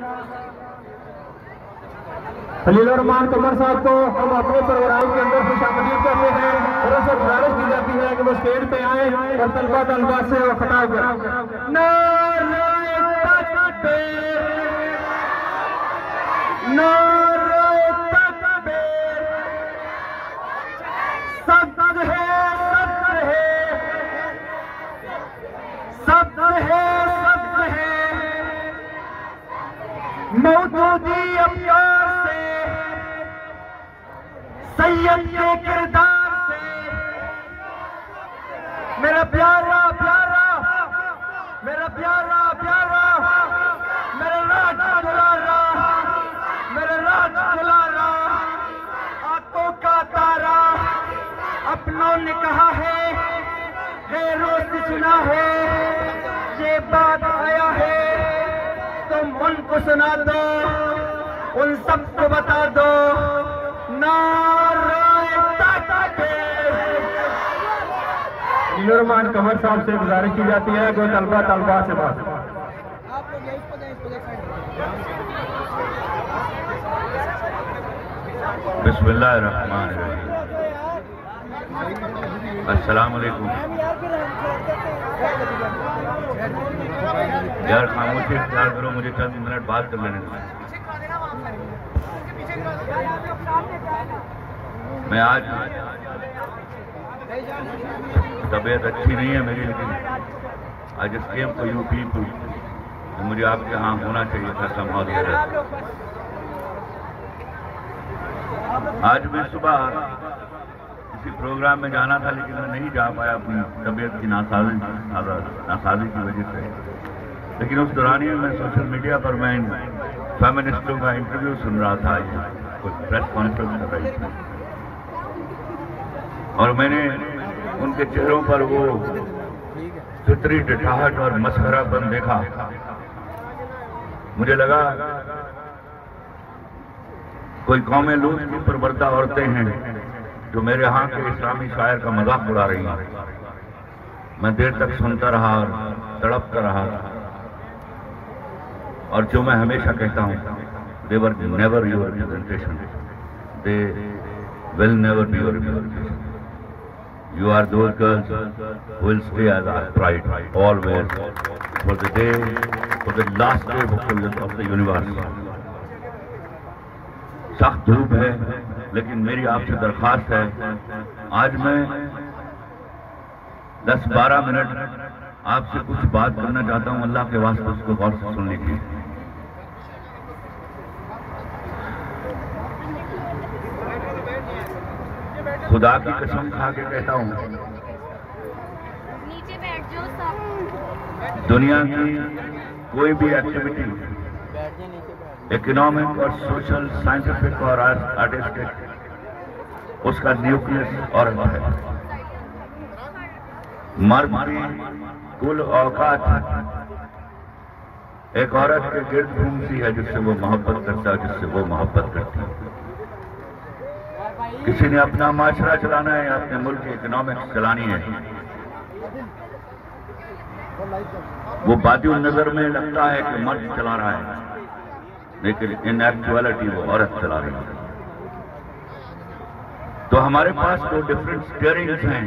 खलील उर रहमान कमर साहब को हम अपने प्रोग्राम के अंदर खुशामदीद करते हैं और उनसे गुजारिश की जाती है कि वो स्टेज पे आए और तलबा तलबा से वो खड़ा करें। नारे तकबीर, नारे तकबीर, सब्र है मौजूदी अपना सैयद के किरदार से। मेरा प्यारा प्यारा, मेरा प्यारा प्यारा, मेरा राज दुलारा, मेरा राज दुलारा, आंखों का तारा। अपनों ने कहा है, गैरों से सुना है, ये बात आया है, तुम उनको सुना दो, उन सबको बता दो। खलील उर रहमान कमर साहब से गुजारिश की जाती है कोई तलबा से बात। बिस्मिल्लाहिर्रहमानिर्रहीम। अस्सलाम वालेकुम। यार खामोशी इख्तियार करो, मुझे चंद मिनट बात कर लेने दो। मैं आज तबीयत अच्छी नहीं है मेरी, लेकिन आज केम को यू पीपल तो मुझे आपके यहाँ होना चाहिए था संभाल। आज मैं सुबह किसी प्रोग्राम में जाना था, लेकिन मैं नहीं जा पाया अपनी तबीयत की नासाजी की वजह से। लेकिन उस दौरान ही मैं सोशल मीडिया पर मैं फेमिनिस्टों का इंटरव्यू सुन रहा था, कुछ प्रेस कॉन्फ्रेंस कर रही थी, और मैंने उनके चेहरों पर वो सुतरी डिठाहट और मसखरापन देखा। मुझे लगा कोई कौमे लूत की परवरदा औरतें हैं जो मेरे यहाँ के इस्लामी शायर का मजाक उड़ा रही हैं। मैं देर तक सुनता रहा और तड़पता रहा, और जो मैं हमेशा कहता हूँ, they were never your representation, they will never be your representation. You are those girls who will stay as our pride always for the day, for the last day of the universe. सख्त धूप है, लेकिन मेरी आपसे दरखास्त है, आज मैं 10-12 मिनट आपसे कुछ बात करना चाहता हूँ। अल्लाह के वास्ते उसको गौर से सुनने की। खुदा की कसम खा के कहता हूँ, दुनिया की कोई भी एक्टिविटी इकोनॉमिक और सोशल, साइंटिफिक और आर्टिस्टिक, उसका न्यूक्लियस और है। मर्द भी कुल औकात एक औरत के गिर्द घूमती है जिससे वो मोहब्बत करता है, जिससे वो मोहब्बत करती है। किसी ने अपना माशरा चलाना है, अपने मुल्क की इकोनॉमिक्स चलानी है। वो बादियों नजर में लगता है कि मर्द चला रहा है, लेकिन इन एक्चुअलिटी वो औरत चला रही है। तो हमारे पास दो डिफरेंट स्टेयरिंग्स हैं।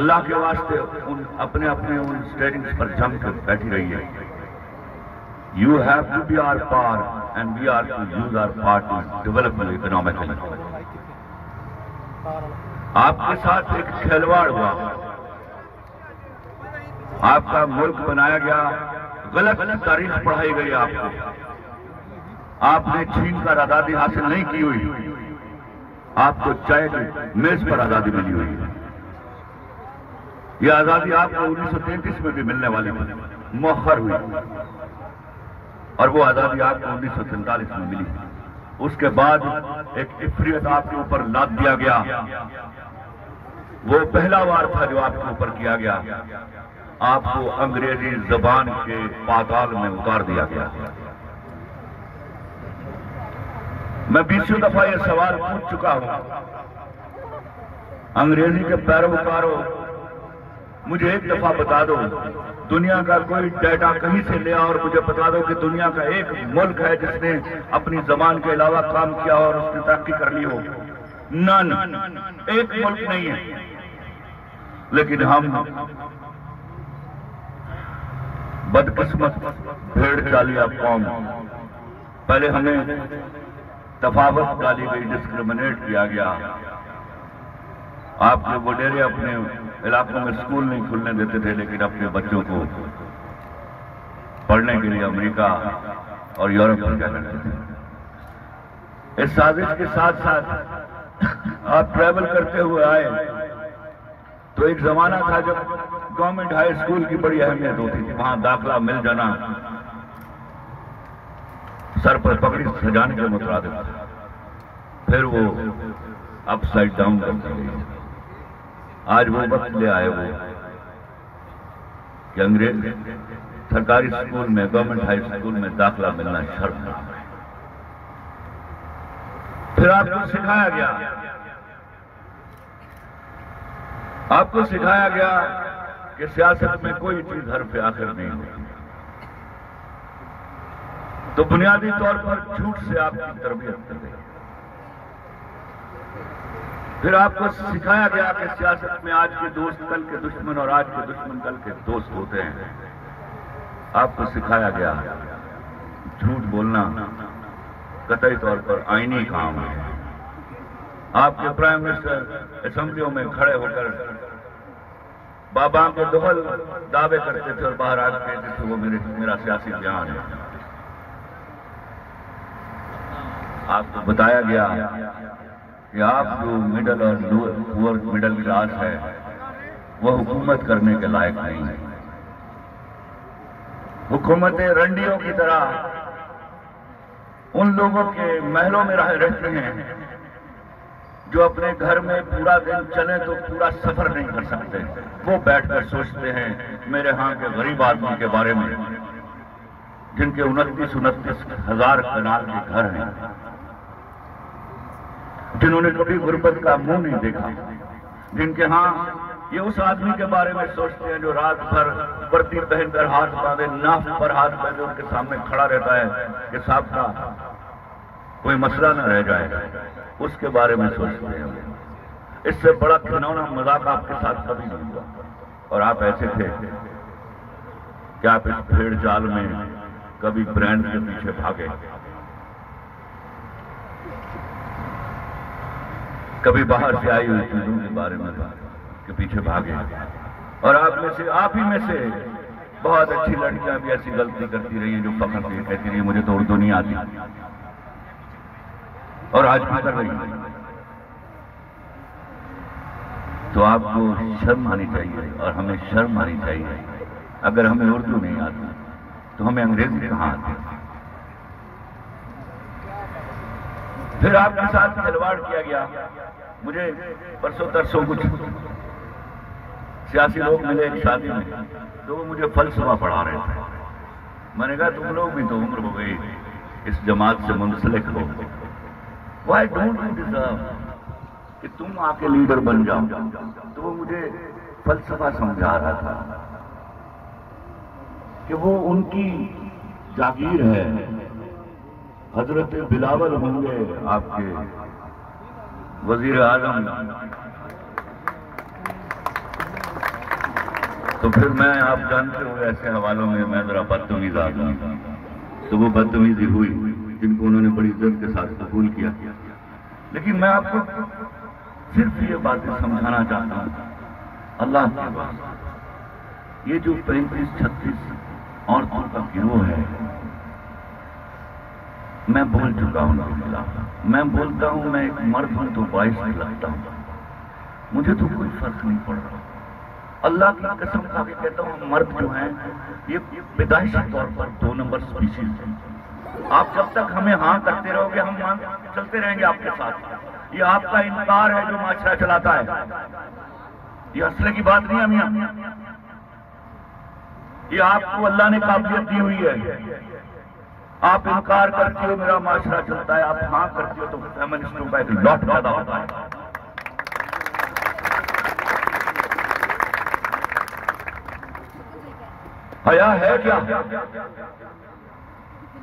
अल्लाह के वास्ते उन अपने अपने उन स्टेयरिंग्स पर जम कर बैठी रही है। You have to be our power and we are to use our part to develop the economic development. आपके साथ एक खिलवाड़ हुआ, आपका मुल्क बनाया गया, गलत तारीख पढ़ाई गई आपको, आपने चीन पर आजादी हासिल नहीं की हुई, आपको चाय की मेज पर आजादी मिली हुई। ये आजादी आपको 1933 में भी मिलने वाली मौखर हुई, और वो आजादी आपको 1947 में मिली। उसके बाद एक इफ्रियत आपके ऊपर लाद दिया गया, वो पहला वार था जो आपके ऊपर किया गया। आपको अंग्रेजी जबान के पाताल में उतार दिया गया। मैं 20वीं दफा ये सवाल पूछ चुका हूं, अंग्रेजी के पैरोकारों मुझे एक दफा बता दो दुनिया का कोई डाटा कहीं से ले आओ और मुझे बता दो कि दुनिया का एक मुल्क है जिसने अपनी जबान के अलावा काम किया और उसने तरक्की कर ली हो। नन, एक मुल्क नहीं है। लेकिन हम बदकिस्मत भेड़ चालिया कौम। पहले हमें तफावत डाली गई, डिस्क्रिमिनेट किया गया। आपके वो डेरे अपने इलाकों में स्कूल नहीं खुलने देते थे, लेकिन अपने बच्चों को पढ़ने के लिए अमेरिका और यूरोप भेजा करते थे। इस साजिश के साथ साथ आप ट्रैवल करते हुए आए तो एक जमाना था जब गवर्नमेंट हाई स्कूल की बड़ी अहमियत होती थी। वहां दाखिला मिल जाना सर पर पगड़ी सजाने के मुताबिक था। फिर वो अपसाइड डाउन करते गए। आज वो वक्त ले आए वो कि अंग्रेज सरकारी स्कूल में, गवर्नमेंट हाई स्कूल में दाखिला मिलना शर्त है। फिर आपको सिखाया गया, कि सियासत में कोई चीज हर पे आखिर नहीं होती। तो बुनियादी तौर पर झूठ से आपकी तरबियत कर गई। फिर आपको सिखाया गया कि सियासत में आज के दोस्त कल के दुश्मन और आज के दुश्मन कल के दोस्त होते हैं। आपको सिखाया गया झूठ बोलना कतई तौर पर आईनी काम है। आपके प्राइम मिनिस्टर असेंबलियों में खड़े होकर बाबा के दोहल दावे करते थे और बाहर आ कहते थे वो मेरा सियासी ज्ञान है। आपको बताया गया कि आप जो मिडल और लोअर मिडल क्लास है वो हुकूमत करने के लायक नहीं है। हुकूमतें रंडियों की तरह उन लोगों के महलों में रहते हैं जो अपने घर में पूरा दिन चले तो पूरा सफर नहीं कर सकते। वो बैठकर सोचते हैं मेरे यहाँ के गरीब आदमी के बारे में जिनके 29,000 कनाल के घर हैं, जिन्होंने कभी गुर्बत का मुंह नहीं देखा, जिनके हां ये उस आदमी के बारे में सोचते हैं जो रात भर वर्दी पहनकर हाथ बांधे, नाफ पर हाथ बांधे उनके सामने खड़ा रहता है कि साहब का कोई मसला ना रह जाए, उसके बारे में सोचते हैं। इससे बड़ा घिनौना मजाक आपके साथ कभी नहीं हुआ। और आप ऐसे थे कि आप इस भेड़ चाल में कभी ब्रांड के पीछे भागे, कभी बाहर से आई हुई चीजों के बारे में के पीछे भागे। और आप ही में से बहुत अच्छी लड़कियां भी ऐसी गलती करती रही हैं जो फखर से कहती रही मुझे तो उर्दू नहीं आती और आज भी कर रही है। तो आपको शर्म आनी चाहिए और हमें शर्म आनी चाहिए। अगर हमें उर्दू नहीं आती तो हमें अंग्रेजी कहां आती। फिर आपके साथ खिलवाड़ किया गया। मुझे परसों तरसों कुछ सियासी लोग मिले एक शादी में, तो वो मुझे फलसफा पढ़ा रहे थे। मैंने कहा तुम लोग भी तो उम्र हो गई, इस जमात से मुंसलिक हो। वाई डोंट यू डिजर्व कि तुम आके लीडर बन जाओ। तो वो मुझे फलसफा समझा रहा था कि वो उनकी जागीर है। हजरत बिलावल होंगे आपके वजीर आजम। तो फिर मैं आप जानते हो ऐसे हवालों में मैं जरा बदतमीज आदमी, तो वो बदतमीजी हुई जिनको उन्होंने बड़ी इज्जत के साथ कबूल किया। लेकिन मैं आपको सिर्फ ये बातें समझाना चाहता हूँ, अल्लाह के बाद ये जो 35-36 औरतों का गिरोह है, मैं बोल चुका हूं अल्हम्दुलिल्लाह। मैं बोलता हूं मैं एक मर्द हूं तो बाइस नहीं लगता हूं, मुझे तो कोई फर्क नहीं पड़ रहा। अल्लाह की कसम खा के कहता हूं मर्द जो हैं ये पैदाइशी तौर पर 2 नंबर स्पीशीज है। आप जब तक हमें हाँ करते रहोगे हम मान चलते रहेंगे आपके साथ। ये आपका इनकार है जो माशरा चलाता है। ये असले की बात नहीं है मियां, ये आपको अल्लाह ने काबिलियत दी हुई है। आप इनकार करते हो मेरा माशरा चलता है, आप हाँ करते हो तो फेमिनिस्टों का एक लॉट पैदा होता है। हया है क्या?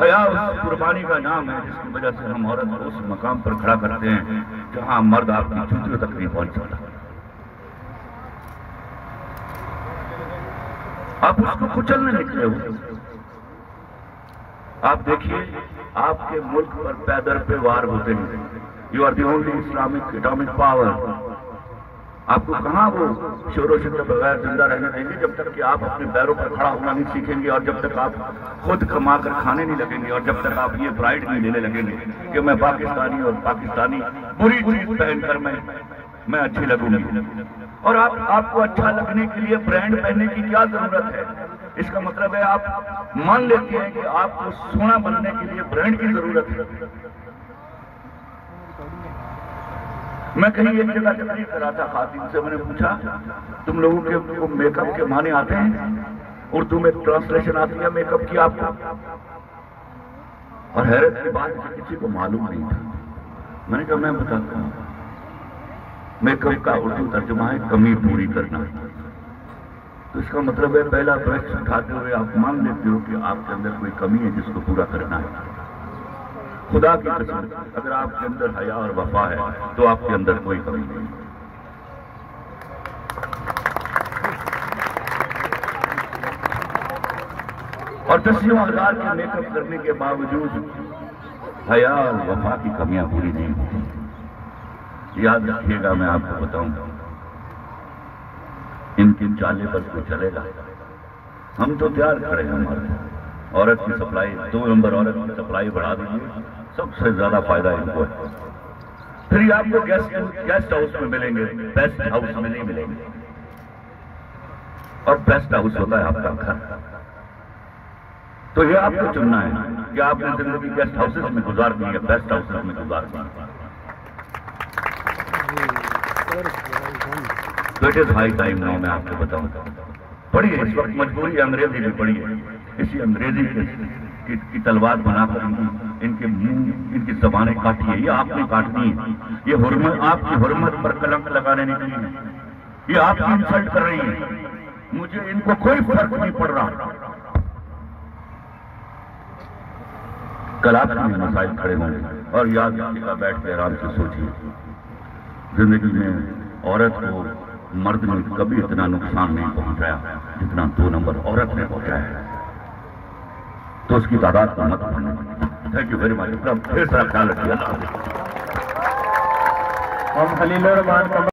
हया उस कुर्बानी का नाम है जिसकी वजह से हम औरत को उस मकाम पर खड़ा करते हैं जहां मर्द आपकी चुटकियों तक नहीं पहुंच सकता। आप उसको कुचलने निकले हो। आप देखिए, आपके मुल्क पर पैदल पे वार होते हैं। You are the only Islamic atomic power. आपको कहां वो शोरों से बगैर जिंदा रहने देंगे जब तक कि आप अपने पैरों पर खड़ा होना नहीं सीखेंगे, और जब तक आप खुद कमा कर खाने नहीं लगेंगे, और जब तक आप ये प्राइड नहीं लेने लगेंगे कि मैं पाकिस्तानी, और पाकिस्तानी बुरी चीज पहनकर मैं अच्छी लगूंगी। और आपको अच्छा लगने के लिए ब्रांड पहनने की क्या जरूरत है? इसका मतलब है आप मान लेते हैं कि आपको सोना बनने के लिए ब्रांड की जरूरत है। मैं कहीं एक जगह तकरीर कर रहा था, खातिन से मैंने पूछा तुम लोगों के मेकअप के माने आते हैं? उर्दू में ट्रांसलेशन आती है मेकअप की आपको? और हैरत की बात किसी को मालूम नहीं था। मैंने कहा मैं बताता हूँ, मेकअप का उर्दू तर्जुमा है कमी पूरी करना। तो इसका मतलब है पहला ब्रश उठाते हुए आप मान लेते हो कि आपके अंदर कोई कमी है जिसको पूरा करना है। खुदा की कसम, अगर आपके अंदर हया और वफा है तो आपके अंदर कोई कमी नहीं। और 10,000 के मेकअप करने के बावजूद हया और वफा की कमियां पूरी नहीं होती। याद रखिएगा, मैं आपको बताऊंगा इनके चाले पर कोई चलेगा। हम तो तैयार खड़े हैं, हमारे औरत की सप्लाई 2 नंबर औरत की सप्लाई बढ़ा दीजिए, सबसे ज्यादा फायदा इनको है। फिर आपको गेस्ट हाउस में मिलेंगे, बेस्ट हाउस में नहीं मिलेंगे। और बेस्ट हाउस होता है आपका घर। तो ये आपको चुनना है कि आपने जिंदगी गेस्ट हाउसेस में गुजार दी है, बेस्ट हाउसेस में गुजार दी है। तो it is high time now, मैं आपको बताऊंगा। पढ़िए, इस वक्त मजबूरी अंग्रेजी भी पढ़िए। इसी अंग्रेजी की तलवार बनाकर इनके मुंह, इनकी जबानें काटिए। ये आपने काटनी है। ये हुर्मत, आपकी हुर्मत पर कलंक लगाने निकली है। ये आपकी इंसल्ट कर रही है। मुझे इनको कोई फर्क नहीं पड़ रहा। कल आप मसाइल खड़े होंगे, और याद रखिएगा, बैठ के आराम से सोचिए, जिंदगी में औरत को मर्द ने कभी इतना नुकसान नहीं पहुंचाया जितना 2 नंबर औरत ने पहुंचाया। तो उसकी तादाद को मत भूलना। Thank you very much. फिर ख्याल रखिए। हम खलील उर रहमान